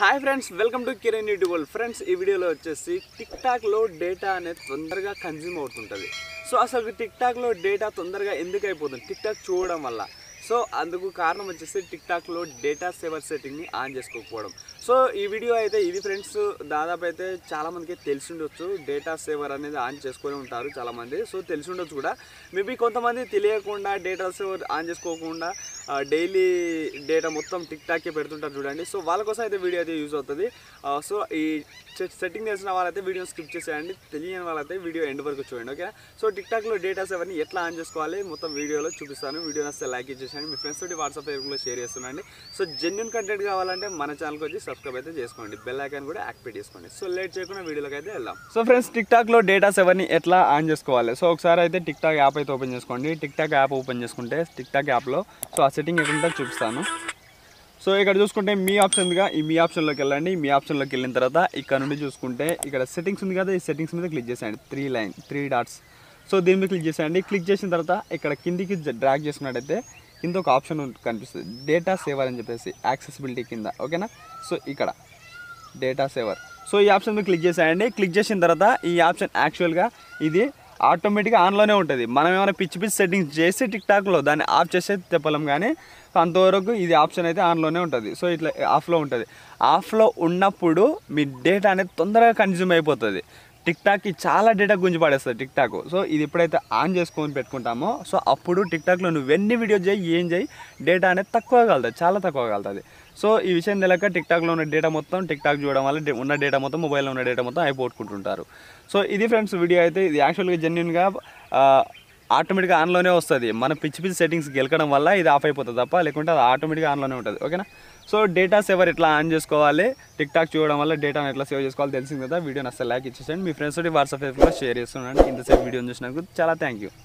Hi friends welcome to Kiran YouTube friends video वच्चेसी TikTok लो data अनेदी तोंदरगा कंज्यूम अवुतुंटदी सो असल टिक्टाक लो डेटा तोंदरगा एंदुकु अयिपोतुंदी टिक्टाक चूडडम वल्ल सो अंदुकु कारणं वच्चेसी टिक्टाक लो डेटा सेवर सेटिंग नि on चेसुकोकपोवडम so E video अयिते इदी friends दादापु अयिते चाला मंदिकि तेलुसु उंडोच्चु डेटा सेवर अनेदी आन चेसुकोनि उंटारु चाला मंदी सो तेलुसु उंडोच्चु कूडा मेबी कोंतमंदी तेलियकुंडा डेटा सेवर आन चेसुकोकुंडा డైలీ డేటా మొత్తం టిక్ టాక్ కి పెడుతుంటారు చూడండి సో వాళ్ళ కోసం అయితే వీడియో అయితే యూస్ అవుతది సో ఈ సెట్టింగ్ చేసిన వాళ్ళైతే వీడియో స్కిప్ చేసేయండి తెలియని వాళ్ళైతే వీడియో ఎండ్ వరకు చూడండి ఓకే సో టిక్ టాక్ లో డేటాస్ అవన్నీ ఎట్లా ఆన్ చేసుకోవాలి మొత్తం వీడియోలో చూపిస్తాను వీడియో నచ్చితే లైక్ చేయండి మీ ఫ్రెండ్స్ తోటి వాట్సాప్ గ్రూపులో షేర్ చేస్తున్నాండి సో జెన్యూన్ కంటెంట్ కావాలంటే మన ఛానల్ కి వచ్చి సబ్స్క్రైబ్ అయితే చేసుకోండి బెల్ ఐకాన్ కూడా యాక్టివేట్ చేసుకోండి సో లేట్ చేయకుండా వీడియోలోకి అయితే వెళ్దాం సో ఫ్రెండ్స్ టిక్ టాక్ లో డేటాస్ అవన్నీ ఎట్లా ఆన్ చేసుకోవాలి సో ఒకసారి అయితే టిక్ టాక్ యాప్ అయితే ఓపెన్ చేసుకోండి టిక్ టాక్ యాప్ ఓపెన్ చేసుకుంటే టిక్ టాక్ యాప్ లో సో సెట్టింగ్ ఎక్కడ ఉంటుందో చూపిస్తాను సో ఇక్కడ చూసుకుంటే మీ ఆప్షన్ ఉందిగా ఈ మీ ఆప్షన్లోకి వెళ్ళండి మీ ఆప్షన్లోకి వెళ్ళిన తర్వాత ఇక్కడ నుండి చూసుకుంటే ఇక్కడ సెట్టింగ్స్ ఉంది కదా ఈ సెట్టింగ్స్ మీద క్లిక్ చేసేయండి త్రీ డాట్స్ సో దీని మీద క్లిక్ చేసేయండి క్లిక్ చేసిన తర్వాత ఇక్కడ కిందికి డ్రాగ్ చేసుకున్నట్టయితే కింద ఒక ఆప్షన్ కనిపిస్తుంది డేటా సేవర్ అని చెప్పేసి యాక్సెసిబిలిటీ కింద ఓకేనా సో ఇక్కడ డేటా సేవర్ సో ఈ ఆప్షన్ మీద క్లిక్ చేసేయండి క్లిక్ చేసిన తర్వాత ఈ ఆప్షన్ యాక్చువల్గా ఇది ఆటోమేటిక్గా ఆన్లోనే ఉంటుంది మనం ఏమైనా పిచ్చి సెట్టింగ్స్ చేసి టిక్టాక్లో దాన్ని ఆఫ్ చేసే చెప్పలేం కానీ అంతవరకు ఇది ఆప్షన్ అయితే ఆన్లోనే ఉంటుంది సో ఇట్లా ఆఫ్లో ఉంటుంది ఆఫ్లో ఉన్నప్పుడు మీ డేటా అనేది తొందరగా కన్జ్యూమ్ అయిపోతుంది టిక్టాక్కి చాలా డేటా గుంజి పడేస్తుంది టిక్టాక్ సో ఇది ఎప్పుడైతే ఆన్ చేసుకొని పెట్టుకుంటామో సో అప్పుడు టిక్టాక్లో నువ్వు ఎన్ని వీడియోస్ చేయి ఏం చేయి డేటా అనేది తక్కువ కలుతుంది చాలా తక్కువ కలుతుంది సో ఈ విషయం తెలియక టిక్టాక్లో ఉన్న డేటా మొత్తం టిక్టాక్ చూడడం వల్ల ఉన్న డేటా మొత్తం మొబైల్లో ఉన్న డేటా మొత్తం అయిపోగొట్టుకుంటుంటారు సో ఇది ఫ్రెండ్స్ వీడియో అయితే ఇది యాక్చువల్గా జెన్యున్గా ఆటోమేటిక్గా ఆన్లోనే వస్తుంది మన పిచ్చి సెట్టింగ్స్ గెలకడం వల్ల ఇది ఆఫ్ అయిపోతుంది తప్ప లేకుంటే అది ఆటోమేటిక్గా ఆన్లోనే ఉంటుంది ఓకేనా సో డేటా సేవర్ ఎట్లా ఆన్ చేసుకోవాలి టిక్టాక్ చూడడం వల్ల డేటాను ఎట్లా సేవ్ చేసుకోవాలి తెలిసింది కదా వీడియోని అసలు లైక్ ఇచ్చేసండి మీ ఫ్రెండ్స్ తోటి వాట్సాప్ యాప్లో షేర్ చేస్తున్నాను ఇంతసేపు వీడియోని చూసినందుకు చాలా థ్యాంక్ యూ.